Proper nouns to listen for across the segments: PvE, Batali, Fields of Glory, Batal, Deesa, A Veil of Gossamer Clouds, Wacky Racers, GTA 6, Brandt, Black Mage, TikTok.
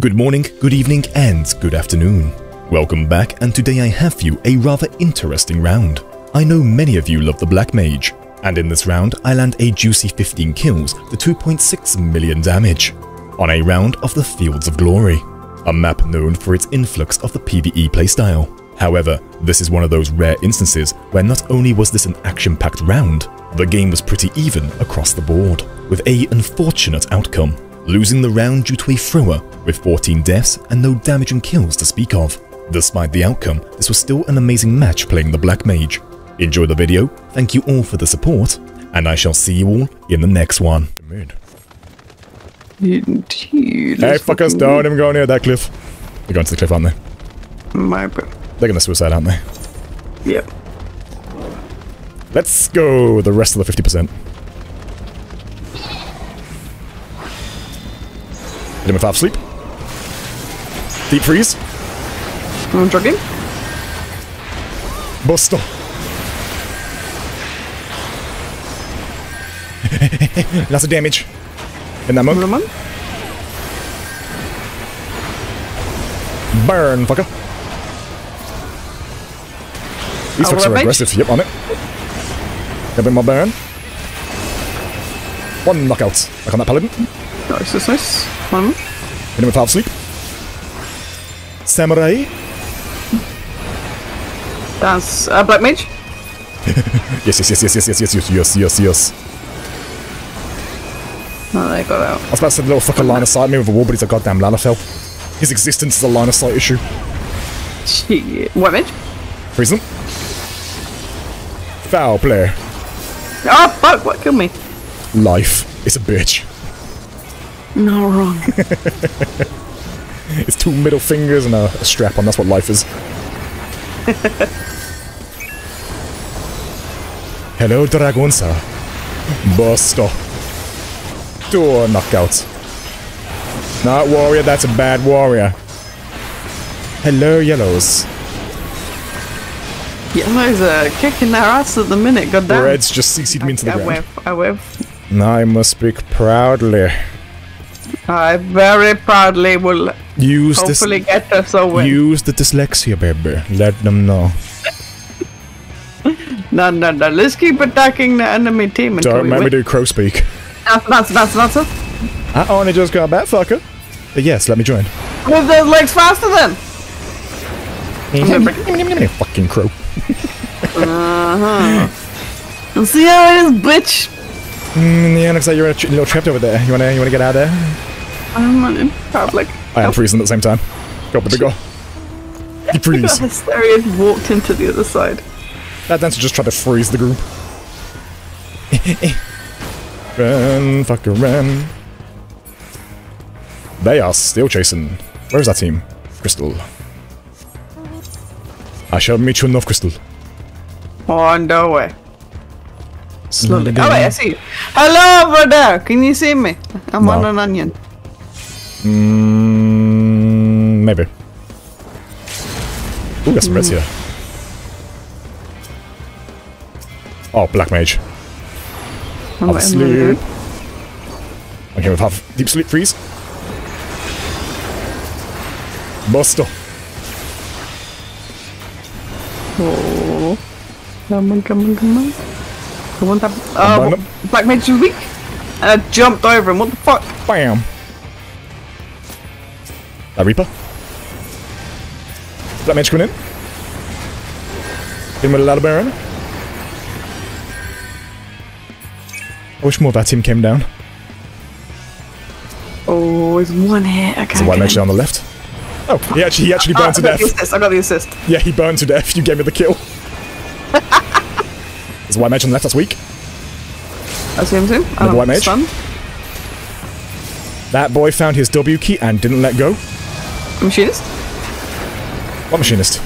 Good morning, good evening and good afternoon. Welcome back, and today I have for you a rather interesting round. I know many of you love the Black Mage, and in this round I land a juicy 15 kills to 2.6 million damage on a round of the Fields of Glory, a map known for its influx of the PvE playstyle. However, this is one of those rare instances where not only was this an action-packed round, the game was pretty even across the board, with an unfortunate outcome, losing the round due to a thrower with 14 deaths and no damage and kills to speak of. Despite the outcome, this was still an amazing match playing the Black Mage. Enjoy the video, thank you all for the support, and I shall see you all in the next one. Indeed. Hey fuckers, don't even go near that cliff. They're going to the cliff, aren't they? They're gonna suicide, aren't they? Yep. Let's go, the rest of the 50%. Hit him with half sleep. Deep freeze. Drug him. Buster. Lots of damage. And that monk. Burn, fucker. These fucks are aggressive. Yep, on it. Give him my burn. One knockout. Back on that paladin. Nice, that's nice. One. Hit him with half sleep. Samurai. That's Black Mage. Yes. Oh, they got out. I was about to say the little fucking line of sight me with a wall, but he's a goddamn Lanafel. His existence is a line of sight issue. Shit. White Mage? Freeze them. Foul play. Oh, fuck, what killed me? Life. It's a bitch. No, wrong. It's two middle fingers and a strap on, that's what life is. Hello, Dragonsa. Busto. Door knockouts. Not warrior, that's a bad warrior. Hello, yellows. Yellows are kicking their ass at the minute, goddamn. Red's just cc'd me into the ground. I whiff. Now I must speak proudly. I very proudly will hopefully get us a win. Use the dyslexia, baby. Let them know. No. Let's keep attacking the enemy team. Don't make me do crow speak. That's it. I only just got back, fucker. But yes, let me join. With those legs faster then. Fucking crow. Let's see how it is, bitch. Yeah, looks like you're a little trapped over there. You wanna get out of there? I'm in public. I am freezing at the same time. Go up with the go. You freeze. The Hysterian walked into the other side. That dancer just tried to freeze the group. Run, fucker, run. They are still chasing. Where is that team? Crystal. I shall meet you in North Crystal. Oh, no way. Slowly. Oh, wait, I see you. Hello over there. Can you see me? I'm on an onion. Maybe. Ooh, got some reds here. Oh, Black Mage. Half sleep. Okay, we've half deep sleep freeze. Buster. Oh, come on. Come on, Black Mage is weak. And I jumped over him. What the fuck? Bam. That Reaper. Black Mage coming in. Hit him with a ladder baron. I wish more of our team came down. Oh, it's one hit. Okay. There's a White Mage on the left. Oh, he actually burned to death. I got the assist. Yeah, he burned to death. You gave me the kill. There's a White Mage on the left. That's weak. That's him too. Another White Mage. Stunned. That boy found his W key and didn't let go. Machinist? What machinist?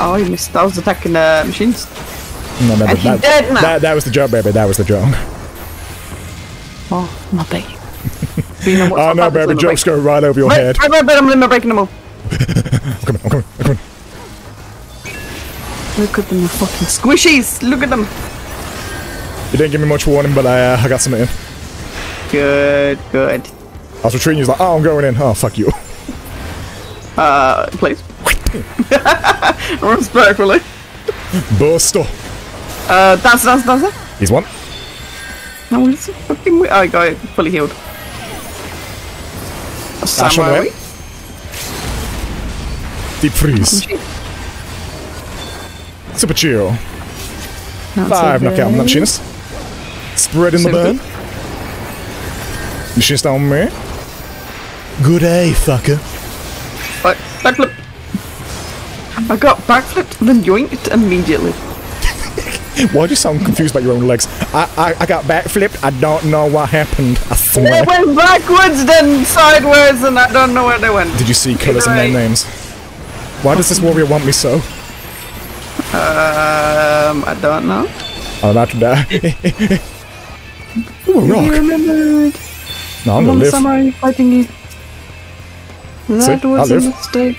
Oh, he missed. I was attacking the machinist. No, and he dead now. That was the job, baby. That was the job. Oh, my baby. Oh, no, baby. Jokes go right over your head. Wait, I'm limber breaking them all. I'm coming. Look at them, you fucking squishies. Look at them. You didn't give me much warning, but I got some in. Good. I was retreating, he's like, oh, I'm going in. Oh, fuck you. Please. Respectfully. Buster. Dancer. He's one. No, it's fucking weird. I got it fully healed. A samurai. Deep freeze. Super chill. Not 5 so knockout on the machinist. Spreading the burn. Machinist on me. Good day, fucker. Backflip. I got backflipped and then yoinked immediately. Why do you sound confused about your own legs? I got backflipped. I don't know what happened. I swear. They went backwards, then sideways, and I don't know where they went. Did you see colours and their names? Why does this warrior want me so? I don't know. I'm about to die. Ooh, a rock. Remembered. No, I'm gonna live. Samurai fighting you. That see, was a mistake.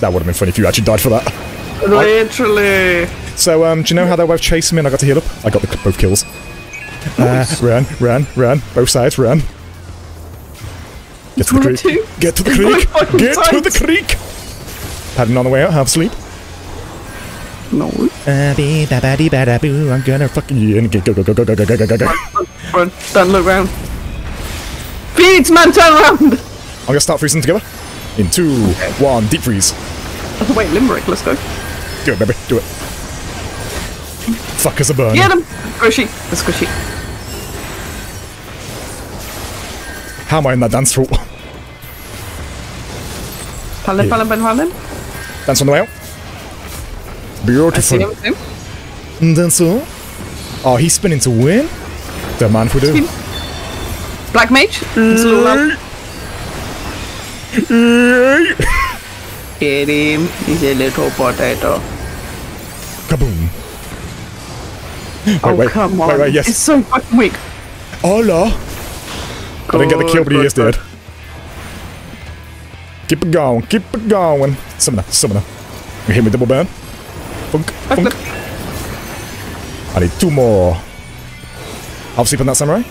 That would have been funny if you actually died for that. Literally. So, do you know how that wave chased me and I got to heal up? I got both kills. Nice. Run. Both sides, run. Get to the creek. Get to the creek. Padding on the way out, half sleep. No. I'm gonna fucking go. Run. Don't look round. Feeds, man, turn around! I'm gonna start freezing together. In 2, 1, deep freeze. Oh, wait, Limerick, let's go. Do it, baby, do it. Fuckers are burning. Get him! Squishy. How am I in that dance route? Palin. Dance on the way out. Beautiful. Dance on. Oh, he's spinning to win? The man for do. Black Mage? Get him. He's a little potato. Kaboom. Wait, yes. It's so fucking weak. Hola. I didn't get the kill, but he is dead. Keep it going. Summoner. You hit me double burn. Funk. I need 2 more. I'll sleep on that samurai.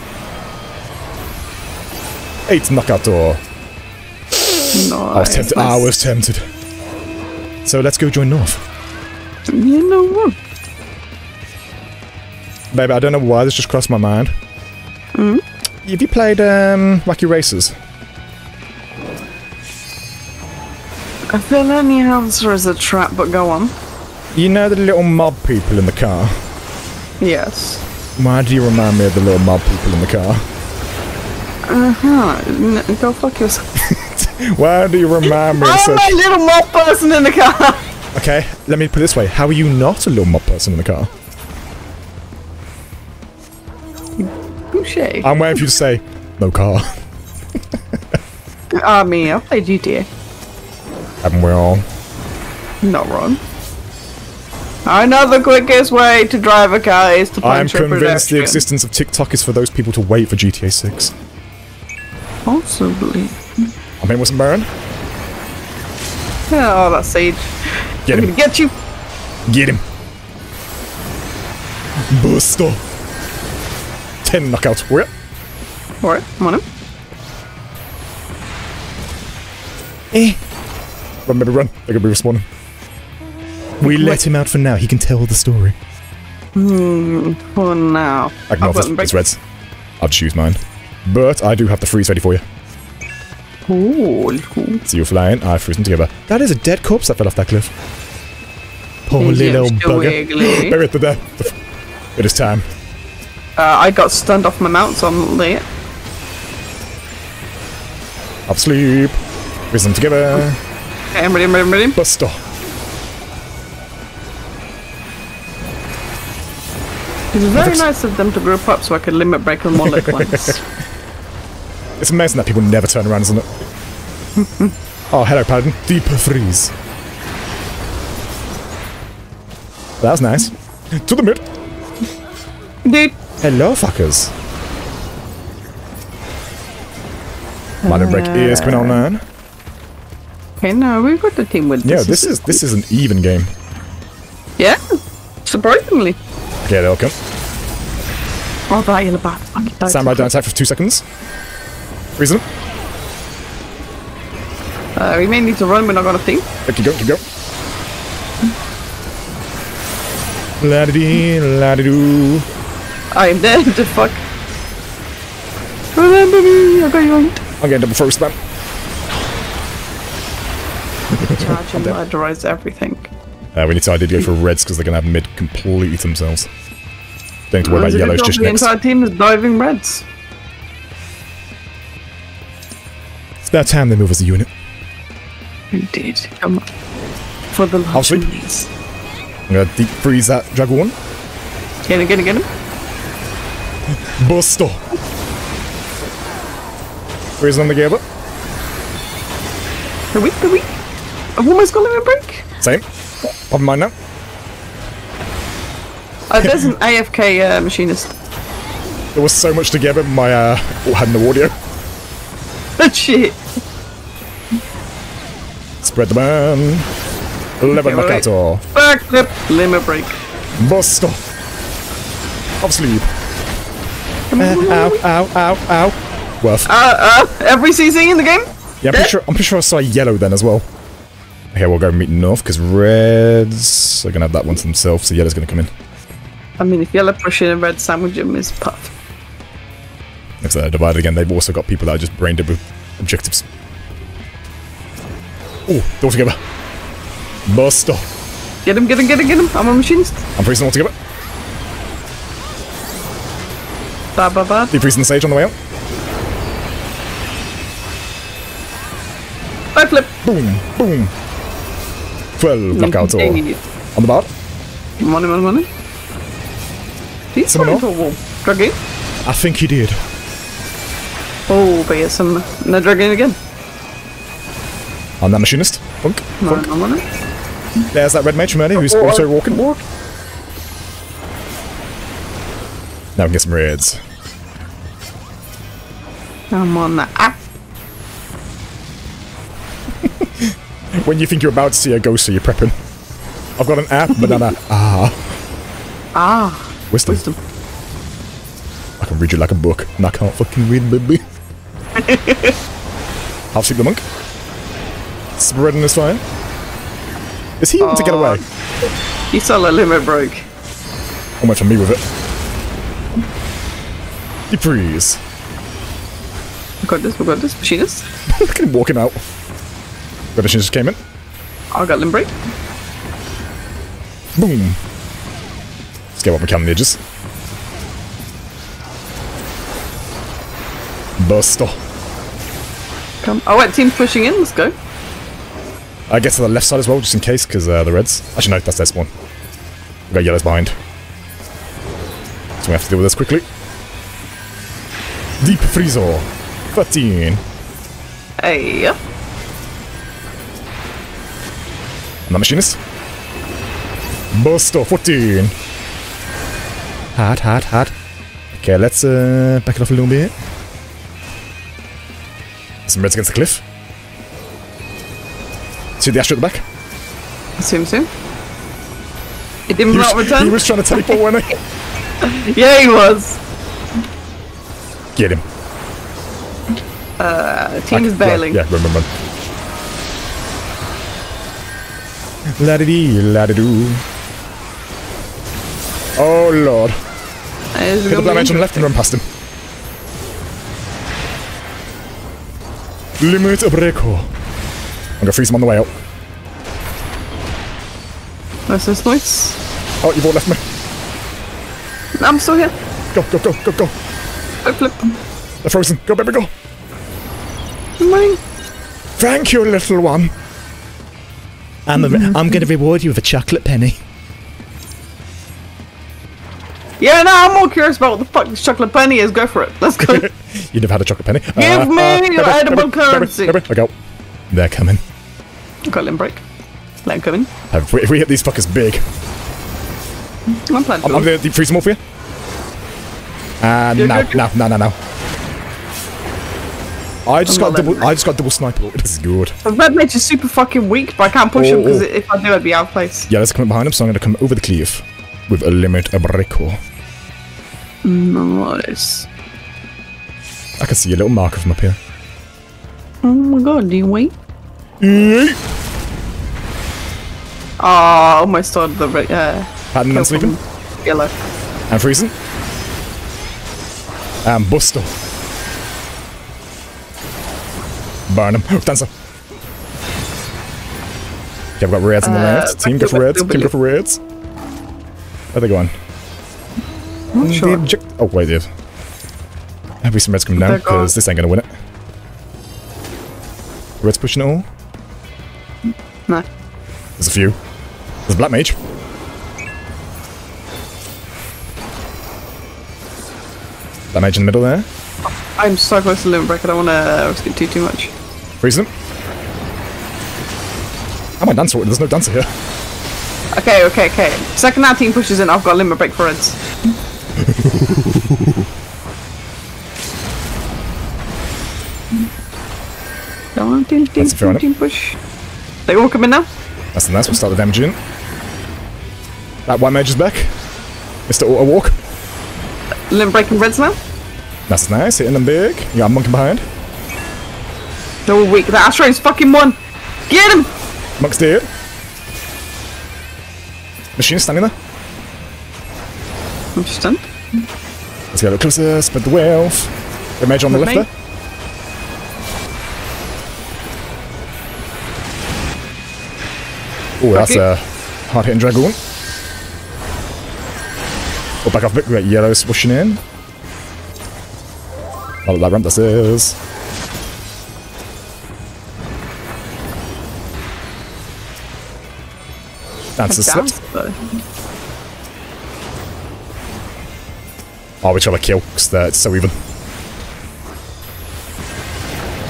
8 knockout door. Nice. I was tempted. So let's go join North. You know what? Baby, I don't know why this just crossed my mind. Mm? Have you played Wacky Racers? I feel any answer is a trap, but go on. You know the little mob people in the car? Yes. Why do you remind me of the little mob people in the car? Go fuck yourself. Why do you remind me? I'm a little mob person in the car. Okay, let me put it this way. How are you not a little mob person in the car? Boucher. I'm waiting for you to say no car. I mean, I played GTA. Haven't we all? Not wrong. I know the quickest way to drive a car is to punch a pedestrian. I am convinced the existence of TikTok is for those people to wait for GTA 6. Possibly. I'm in with some Baron. Oh, that Sage. Get him. I'm gonna get you. Get him. Buster. 10 knockouts. We're it. Alright, I'm on him. Run, baby, run. They're gonna be respawning. We let him out for now. He can tell the story. For now. I can offer his reds. I'll choose mine. But I do have the freeze ready for you. Cool. So you're flying. I've frozen together. That is a dead corpse that fell off that cliff. Poor little bugger. Bury it there. It is time. I got stunned off my mount, so I'm not late. Up sleep. Freeze them together. Okay, I'm ready. Buster. It's very nice of them to group up so I could limit break on one at once. It's amazing that people never turn around, isn't it? Oh, hello, Paladin. Deeper freeze. That was nice. To the mid. Dude. Hello, fuckers. Limit break is coming on, man. Okay, no, we've got the team with this. Yeah, this is an even game. Yeah, surprisingly. Okay, they'll come. Oh, that yellow bat. Samurai don't attack for 2 seconds. Reason? We may need to run, we're not gonna think. Okay, go, keep go. La da dee, la da doo. I am dead, the fuck. Remember me, I got you on. I'll get double first, man. Charge and ledgerize everything. We need to ideally go for reds because they're gonna have mid complete themselves. Don't need to worry about yellows just next. The entire team is diving reds. It's about time they move as a unit. Indeed, come on. For the last one, please. I'm gonna deep freeze that dragon one. Get him, get him, get him. Busto! Freeze on the gear, but. The week. I've almost got a break. Same. Pop mine now. There's an AFK machinist. There was so much to get, but my had no audio. Shit. Spread the man. Lever Nakato. Backflip. Limber break. Bust off. Off sleep. Ow, ow, ow, ow. Worth. Every CC in the game? Yeah, I'm pretty sure I saw yellow then as well. Okay, we'll go meet north, because reds are going to have that one to themselves, so yellow's going to come in. I mean, if yellow pushing a red sandwich, him is puff. If they're divided again, they've also got people that are just brain dead with objectives. Oh, they're all together. Buster. Get him, get him, get him, get him. I'm on machines. I'm freezing all together. Ba ba ba. Defreezing the sage on the way out. Backflip. Boom, boom. Full knockout or on the bar. Money, money, money. He's going to a wall. Drug in? I think he did. Oh, but yes, I'm not dragging again. I'm that machinist. Funk, no, funk. No, no, no. There's that red mage from earlier who's auto-walking. Now we can get some reds. I'm on that app. When you think you're about to see a ghost, so you're prepping. I've got an app, banana. Ah. Ah. Wisdom. Wisdom. I can read you like a book, and I can't fucking read, baby. Half sleep the monk. Spreading his fire. Is he able to get away? He saw the limit broke. I'm waiting for me with it. Deep freeze. We got this. Machinist. Look at him walking out. The machinist just came in. I got limb break. Boom. Let's get what we can on the edges. Buster. Come. Oh, wait, team's pushing in. Let's go. I guess to the left side as well, just in case, because the reds. Actually, no, that's their spawn. We've got yellows behind. So we have to deal with this quickly. Deep Freezer. 13. Hey. And the machinist. Buster. 14. Hard. Okay, let's back it off a little bit. Some reds against the cliff. See the Astro at the back? I see him soon. It did not return. He was trying to teleport, wasn't he? Yeah, he was. Get him. Team is bailing. Run, yeah, run. La-de-dee, la-de-doo. Oh, Lord. Hit the black mage on the left and run past him. Limit a breako. I'm gonna freeze him on the way out. Nice. Oh, you've all left me. I'm still here. Go. I flip. They're frozen. Go, baby, go. Mine. Thank you, little one. I'm gonna reward you with a chocolate penny. Yeah, no, I'm more curious about what the fuck this chocolate penny is. Go for it. Let's go. You never had a chocolate penny. Give me your edible currency. I go. They're coming. I've got limb break. Let them come in. If we hit these fuckers big. I'm going to deep freeze them all for you. And no. I just got double sniper. This is good. The red mage is super fucking weak, but I can't push him because if I do, I'd be out of place. Yeah, let's come behind him, so I'm going to come over the cliff. With a limit of record. Nice. I can see a little marker from up here. Oh my god, do you wait? Oh, I almost started the Patton and Sleeping. Yellow. And Freezing. And Busto. Burn him. Dancer. Okay, I've got reds in the reds. Team go for reds. Team go for reds. Where are they going? I'm not sure. Oh, wait, dude. There'll be some reds coming down, because this ain't gonna win it. Red's pushing it all? No. There's a few. There's a Black Mage. Black Mage in the middle there. I'm so close to limit break, I don't want to risk it too much. Freeze them. I might dance for it, there's no dancer here. Okay, okay, okay. Second that team pushes in, I've got a limit break for Reds. That's a fair one. Push. They all come in now. That's nice. We'll start the damage in. That white mage is back. Mr. Auto Walk. Limb breaking reds now. That's nice. Hitting them big. You got a monkey behind. They're all weak. That Astro's fucking one. Get him. Monk's dead. Machine standing there. I'm just stunned. Let's get a little closer. Spread the wealth. The mage on the left there. Oh, that's a hard-hitting dragoon. Oh, back off a bit. We got yellow swooshing in. Oh, that ramp this is. That's a slip. Oh, we try to kill because it's so even.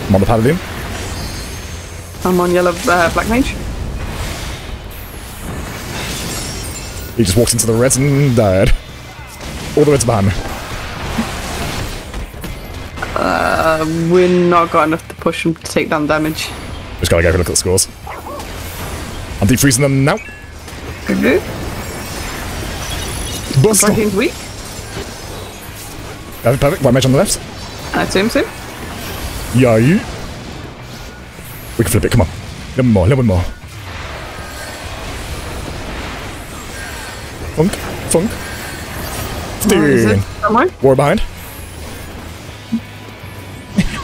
I'm on the paladin. I'm on yellow black mage. He just walked into the reds and died. All the reds behind me. We're not got enough to push him to take down damage. Just gotta go look at the scores. I'm deep freezing them now. Okay. Buster. Weak. Perfect. White mage on the left. Same. Yeah. We can flip it. Come on. A little more. A little bit more. Funk. Steering. War behind.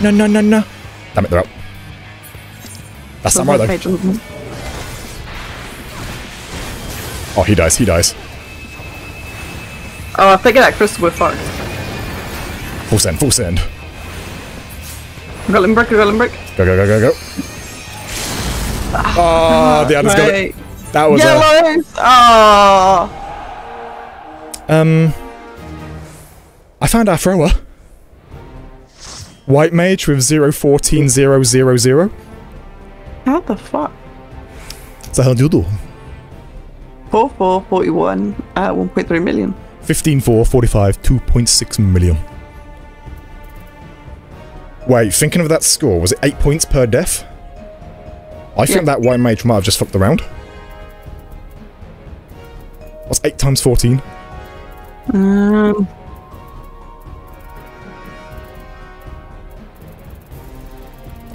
No. Damn it, they're out. That's not right, though. Oh, he dies. Oh, if they get that crystal, we're fucked. Full send. Got limb break. Go. Oh, the others got it. That was oh. I found our thrower. White mage with 0-14-0-0-0. How the fuck? What the hell do you do? 4-4-41 at 1.3 million. 15-4-45, 2.6 million. Wait, thinking of that score, was it 8 points per death? I think that white mage might have just fucked around. What's 8 times 14? I'm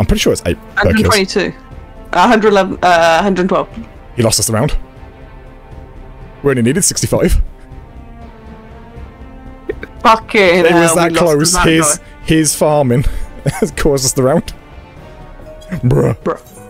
pretty sure it's 8. 122. 111, 112. He lost us the round. We only needed 65. Fucking hell. It was that close. His farming has caused us the round. Bruh.